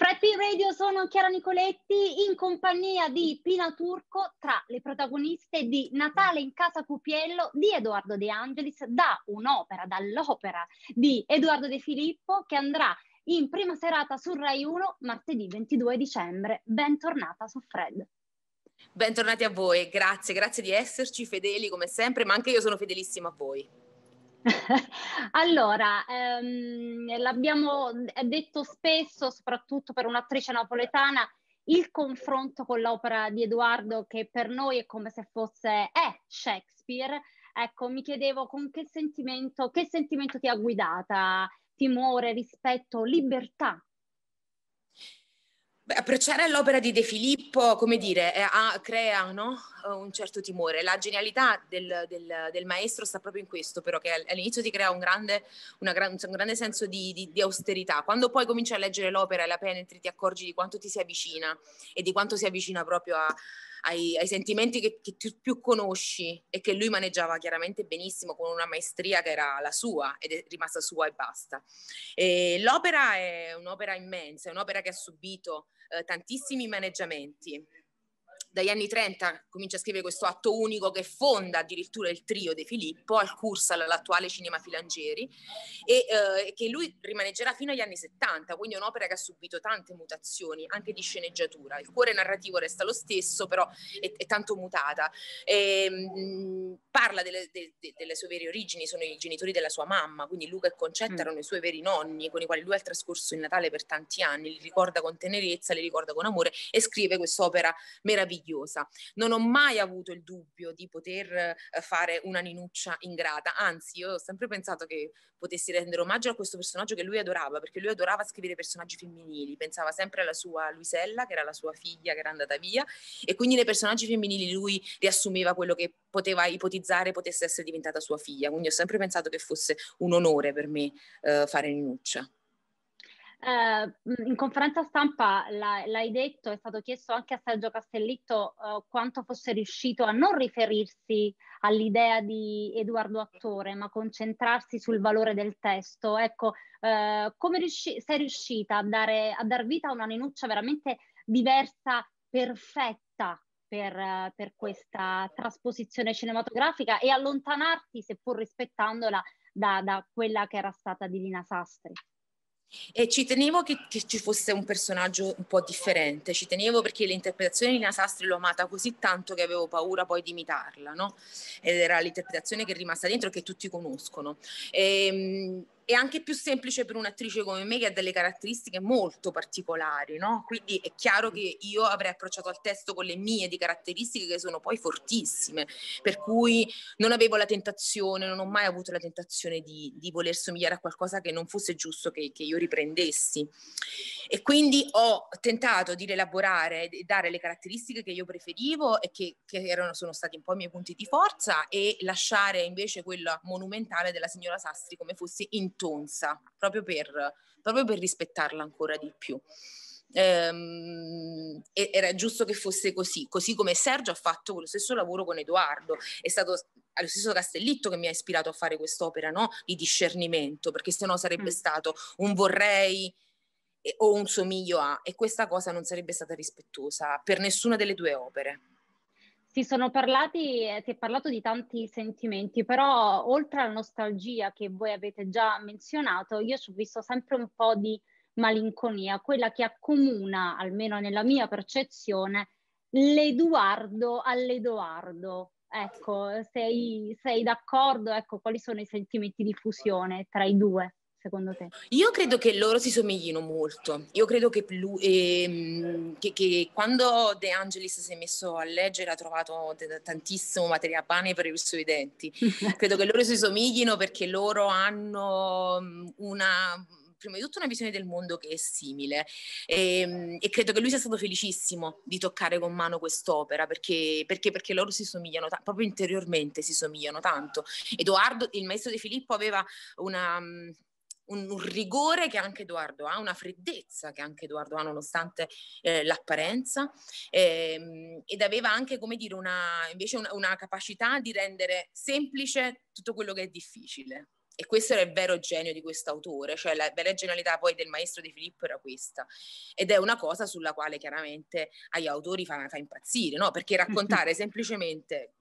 Fred Film Radio, sono Chiara Nicoletti in compagnia di Pina Turco tra le protagoniste di Natale in Casa Cupiello di Eduardo De Angelis, dall'opera di Eduardo De Filippo, che andrà in prima serata su Rai 1 martedì 22 dicembre. Bentornata su Fred. Bentornati a voi, grazie di esserci fedeli come sempre, ma anche io sono fedelissima a voi. Allora, l'abbiamo detto spesso, soprattutto per un'attrice napoletana, il confronto con l'opera di Eduardo, che per noi è come se fosse Shakespeare. Ecco, mi chiedevo con che sentimento ti ha guidata? Timore, rispetto, libertà? Beh, approcciare l'opera di De Filippo, come dire, crea, no? Un certo timore. La genialità del maestro sta proprio in questo, però, che all'inizio ti crea un grande senso di austerità. Quando poi cominci a leggere l'opera e la penetri, ti accorgi di quanto ti si avvicina e di quanto si avvicina proprio ai sentimenti che tu più conosci e che lui maneggiava chiaramente benissimo, con una maestria che era la sua ed è rimasta sua e basta. L'opera è un'opera immensa, è un'opera che ha subito tantissimi maneggiamenti. Dagli anni 30 comincia a scrivere questo atto unico che fonda addirittura il trio De Filippo al Cursal, all'attuale Cinema Filangieri, e che lui rimaneggerà fino agli anni 70, quindi è un'opera che ha subito tante mutazioni, anche di sceneggiatura. Il cuore narrativo resta lo stesso, però è tanto mutata. Parla delle sue vere origini, sono i genitori della sua mamma, quindi Luca e Concetta erano i suoi veri nonni, con i quali lui ha trascorso il Natale per tanti anni, li ricorda con tenerezza, li ricorda con amore e scrive quest'opera meravigliosa. Non ho mai avuto il dubbio di poter fare una Ninuccia ingrata, anzi io ho sempre pensato che potessi rendere omaggio a questo personaggio che lui adorava, perché lui adorava scrivere personaggi femminili, pensava sempre alla sua Luisella, che era la sua figlia che era andata via, e quindi nei personaggi femminili lui riassumeva quello che poteva ipotizzare potesse essere diventata sua figlia, quindi ho sempre pensato che fosse un onore per me fare Ninuccia. In conferenza stampa l'hai detto, è stato chiesto anche a Sergio Castellitto quanto fosse riuscito a non riferirsi all'idea di Eduardo attore, ma concentrarsi sul valore del testo. Ecco, come sei riuscita a dar vita a una Ninuccia veramente diversa, perfetta per questa trasposizione cinematografica, e allontanarti, seppur rispettandola, da quella che era stata di Lina Sastri? E ci tenevo che ci fosse un personaggio un po' differente, ci tenevo perché l'interpretazione di Lina Sastri l'ho amata così tanto che avevo paura poi di imitarla, no? Ed era l'interpretazione che è rimasta dentro e che tutti conoscono. È anche più semplice per un'attrice come me, che ha delle caratteristiche molto particolari, no? Quindi è chiaro che io avrei approcciato al testo con le mie caratteristiche, che sono poi fortissime, per cui non ho mai avuto la tentazione di voler somigliare a qualcosa che non fosse giusto che io riprendessi, e quindi ho tentato di rielaborare e dare le caratteristiche che io preferivo e che sono stati un po' i miei punti di forza, e lasciare invece quella monumentale della signora Sastri come fosse tonza, proprio per rispettarla ancora di più. Era giusto che fosse così come Sergio ha fatto lo stesso lavoro con Eduardo. È stato lo stesso Castellitto che mi ha ispirato a fare quest'opera, no? Di discernimento, perché sennò sarebbe stato un vorrei o un somiglio a, e questa cosa non sarebbe stata rispettosa per nessuna delle due opere. Si è parlato di tanti sentimenti, però oltre alla nostalgia che voi avete già menzionato, io ci ho visto sempre un po' di malinconia, quella che accomuna, almeno nella mia percezione, l'Eduardo all'Edoardo. Ecco, sei d'accordo? Ecco, quali sono i sentimenti di fusione tra i due, secondo te? Io credo che loro si somiglino molto. Io credo che quando De Angelis si è messo a leggere ha trovato tantissimo materiale per i suoi denti. Credo che loro si somiglino perché loro hanno prima di tutto una visione del mondo che è simile, e credo che lui sia stato felicissimo di toccare con mano quest'opera perché loro si somigliano, proprio interiormente si somigliano tanto. Edoardo, il maestro De Filippo, aveva un rigore che anche Edoardo ha, una freddezza che anche Edoardo ha, nonostante l'apparenza, ed aveva anche, come dire, una capacità di rendere semplice tutto quello che è difficile. E questo era il vero genio di quest'autore, cioè la vera genialità poi del maestro De Filippo era questa, ed è una cosa sulla quale chiaramente agli autori fa impazzire, no? Perché raccontare semplicemente,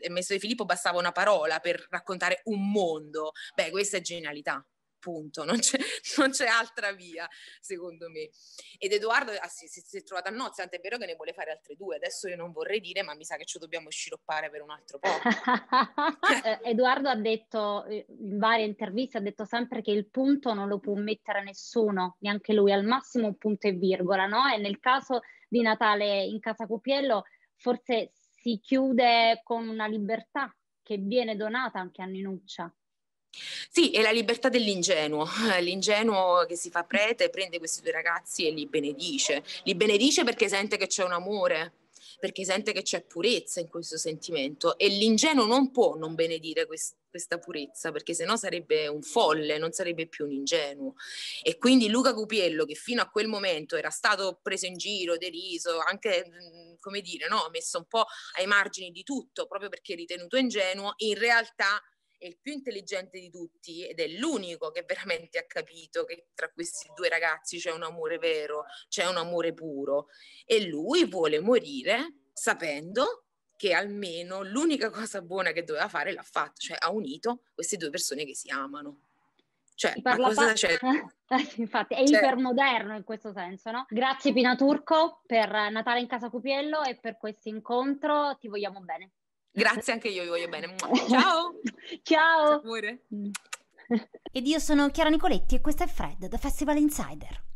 il maestro De Filippo bastava una parola per raccontare un mondo, beh, questa è genialità, punto, non c'è altra via secondo me. Ed Edoardo si è trovato a nozze, tant'è vero che ne vuole fare altre due, adesso io non vorrei dire, ma mi sa che ci dobbiamo sciroppare per un altro po'. Edoardo ha detto in varie interviste, ha detto sempre che il punto non lo può mettere nessuno, neanche lui, al massimo un punto e virgola, no? E nel caso di Natale in Casa Cupiello forse si chiude con una libertà che viene donata anche a Ninuccia. Sì, è la libertà dell'ingenuo, l'ingenuo che si fa prete, prende questi due ragazzi e li benedice perché sente che c'è un amore, perché sente che c'è purezza in questo sentimento, e l'ingenuo non può non benedire questa purezza, perché sennò sarebbe un folle, non sarebbe più un ingenuo. E quindi Luca Cupiello, che fino a quel momento era stato preso in giro, deriso, anche, come dire, no, messo un po' ai margini di tutto, proprio perché ritenuto ingenuo, in realtà è il più intelligente di tutti ed è l'unico che veramente ha capito che tra questi due ragazzi c'è un amore vero, c'è un amore puro, e lui vuole morire sapendo che almeno l'unica cosa buona che doveva fare l'ha fatto, cioè ha unito queste due persone che si amano. Cioè, infatti è ipermoderno in questo senso, no? Grazie Pina Turco per Natale in Casa Cupiello e per questo incontro, ti vogliamo bene. Grazie, anche io vi voglio bene. Ciao! Ciao! Ciao pure. Ed io sono Chiara Nicoletti e questo è Fred da Festival Insider.